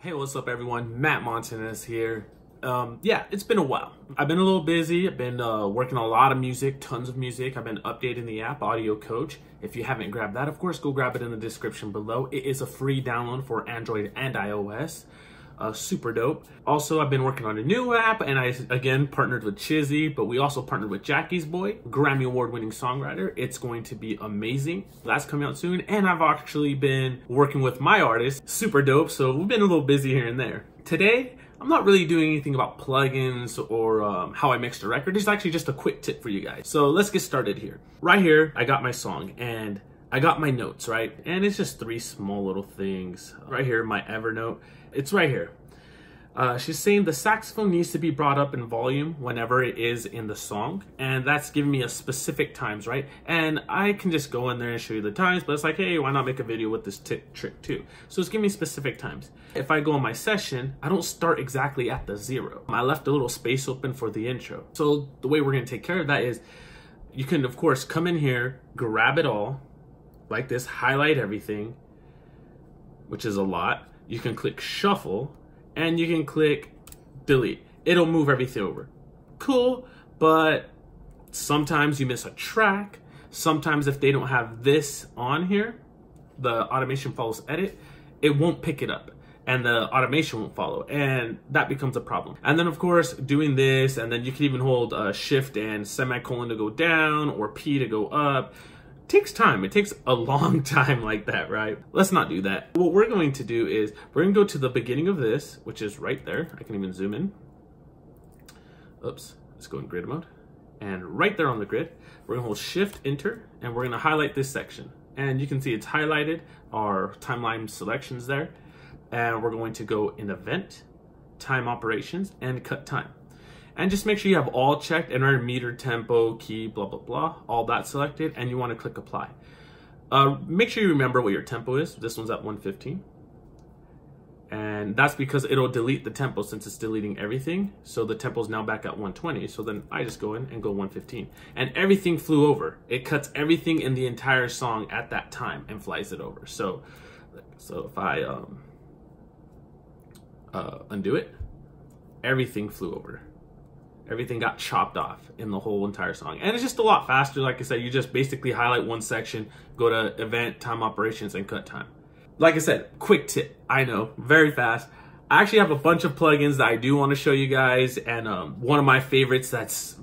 Hey, what's up everyone? Matt Montanez here. Yeah, it's been a while. I've been a little busy. I've been working a lot of music, tons of music. I've been updating the app, Audio Coach. If you haven't grabbed that, of course, go grab it in the description below. It is a free download for Android and iOS. Super dope. Also, I've been working on a new app, and I again partnered with Chizzy, but we also partnered with Jackie's Boy, Grammy Award-winning songwriter. It's going to be amazing. That's coming out soon, and I've actually been working with my artist, super dope, so we've been a little busy here and there. Today, I'm not really doing anything about plugins or how I mixed a record. It's actually just a quick tip for you guys. So let's get started here. Right here, I got my song, and I got my notes, right? And it's just three small little things. Right here, my Evernote, it's right here. She's saying the saxophone needs to be brought up in volume whenever it is in the song. And that's giving me a specific times, right? And I can just go in there and show you the times, but it's like, hey, why not make a video with this trick too? So it's giving me specific times. If I go on my session, I don't start exactly at the zero. I left a little space open for the intro. So the way we're gonna take care of that is you can, of course, come in here, grab it all, like this, highlight everything, which is a lot. You can click shuffle and you can click delete. It'll move everything over. Cool, but sometimes you miss a track. Sometimes if they don't have this on here, the automation follows edit, it won't pick it up and the automation won't follow, and that becomes a problem. And then of course, doing this, and then you can even hold shift and semicolon to go down or P to go up. Takes time. It takes a long time like that, right? Let's not do that. What we're going to do is we're going to go to the beginning of this, which is right there. I can even zoom in. Oops, let's go in grid mode. And right there on the grid, we're gonna hold shift enter, and we're gonna highlight this section. And you can see it's highlighted, our timeline selections there. And we're going to go in event, time operations, and cut time. And just make sure you have all checked and our meter, tempo, key, blah, blah, blah, all that selected, and you wanna click apply. Make sure you remember what your tempo is. This one's at 115. And that's because it'll delete the tempo since it's deleting everything. So the tempo's now back at 120. So then I just go in and go 115. And everything flew over. It cuts everything in the entire song at that time and flies it over. So if I undo it, everything flew over. Everything got chopped off in the whole entire song. And it's just a lot faster. Like I said, you just basically highlight one section, go to event, time operations, and cut time. Like I said, quick tip. I know, very fast. I actually have a bunch of plugins that I do want to show you guys. And one of my favorites that's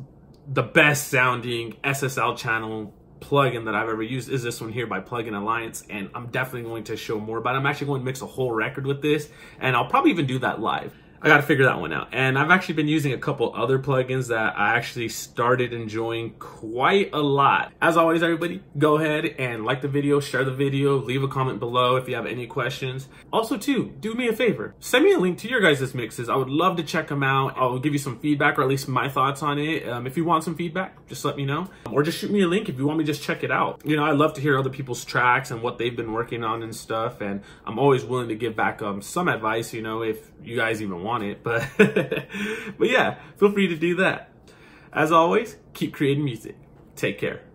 the best sounding SSL channel plugin that I've ever used is this one here by Plugin Alliance. And I'm definitely going to show more, but I'm actually going to mix a whole record with this. And I'll probably even do that live. I gotta figure that one out. And I've actually been using a couple other plugins that I actually started enjoying quite a lot. As always, everybody, go ahead and like the video, share the video, leave a comment below if you have any questions. Also too, do me a favor, send me a link to your guys' mixes. I would love to check them out. I'll give you some feedback, or at least my thoughts on it. If you want some feedback, just let me know. Or just shoot me a link if you want me to just check it out. You know, I love to hear other people's tracks and what they've been working on and stuff. And I'm always willing to give back some advice, you know, if you guys even want it, but but yeah, feel free to do that. As always, keep creating music. Take care.